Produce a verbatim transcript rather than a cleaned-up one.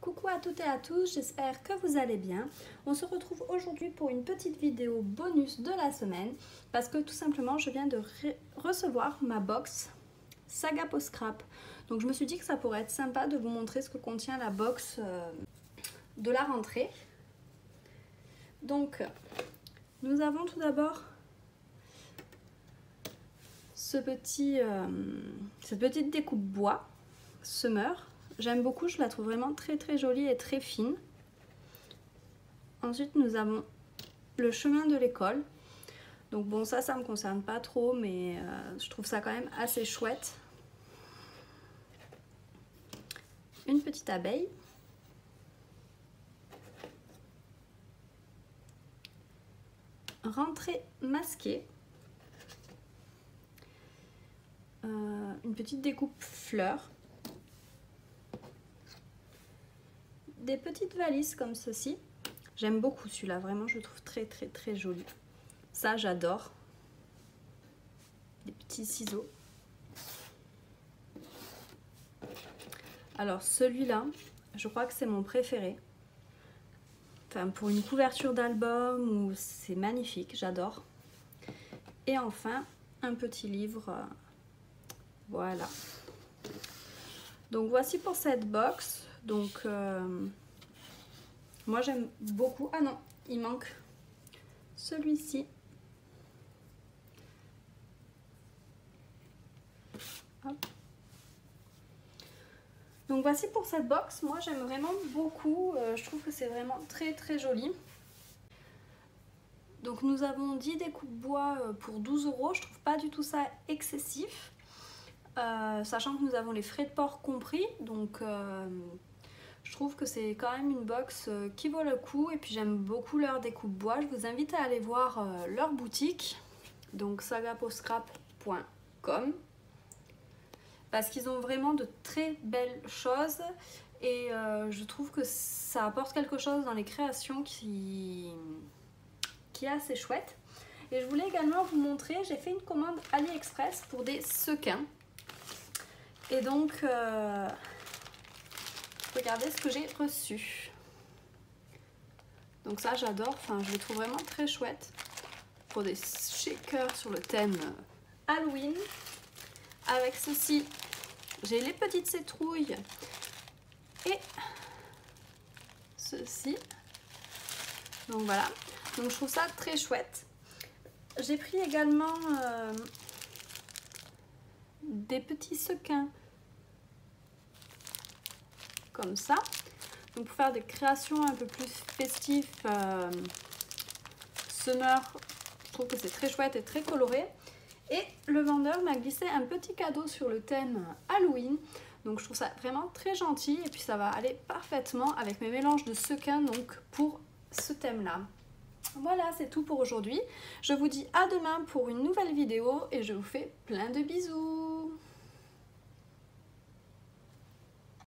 Coucou à toutes et à tous, j'espère que vous allez bien. On se retrouve aujourd'hui pour une petite vidéo bonus de la semaine parce que tout simplement je viens de recevoir ma box Sagaposcrap. Donc je me suis dit que ça pourrait être sympa de vous montrer ce que contient la box euh, de la rentrée. Donc nous avons tout d'abord ce petit, euh, cette petite découpe bois Summer. J'aime beaucoup, je la trouve vraiment très très jolie et très fine. Ensuite nous avons le chemin de l'école. Donc bon, ça, ça me concerne pas trop, mais euh, je trouve ça quand même assez chouette. Une petite abeille. Rentrée masquée. Euh, une petite découpe fleur. Des petites valises comme ceci. J'aime beaucoup celui-là, vraiment je le trouve très très très joli. Ça j'adore. Des petits ciseaux. Alors celui-là, je crois que c'est mon préféré. Enfin, pour une couverture d'album, c'est magnifique, j'adore. Et enfin, un petit livre. Voilà. Donc voici pour cette box. Donc, euh, moi j'aime beaucoup. Ah non, il manque celui-ci. Donc voici pour cette box. Moi j'aime vraiment beaucoup. Euh, je trouve que c'est vraiment très très joli. Donc nous avons dix découpes bois pour douze euros. Je trouve pas du tout ça excessif. Euh, sachant que nous avons les frais de port compris. Donc... Euh, je trouve que c'est quand même une box qui vaut le coup et puis j'aime beaucoup leur découpe bois. Je vous invite à aller voir leur boutique, donc sagaposcrap point com, parce qu'ils ont vraiment de très belles choses et euh, je trouve que ça apporte quelque chose dans les créations qui, qui est assez chouette. Et je voulais également vous montrer, j'ai fait une commande AliExpress pour des sequins et donc... Euh... Regardez ce que j'ai reçu. Donc ça j'adore, enfin je le trouve vraiment très chouette. Pour des shakers sur le thème Halloween. Avec ceci, j'ai les petites citrouilles. Et ceci. Donc voilà. Donc je trouve ça très chouette. J'ai pris également euh, des petits sequins. Comme ça, donc pour faire des créations un peu plus festives, euh, Summer, je trouve que c'est très chouette et très coloré. Et le vendeur m'a glissé un petit cadeau sur le thème Halloween, donc je trouve ça vraiment très gentil et puis ça va aller parfaitement avec mes mélanges de sequins donc pour ce thème là. Voilà, c'est tout pour aujourd'hui. Je vous dis à demain pour une nouvelle vidéo et je vous fais plein de bisous.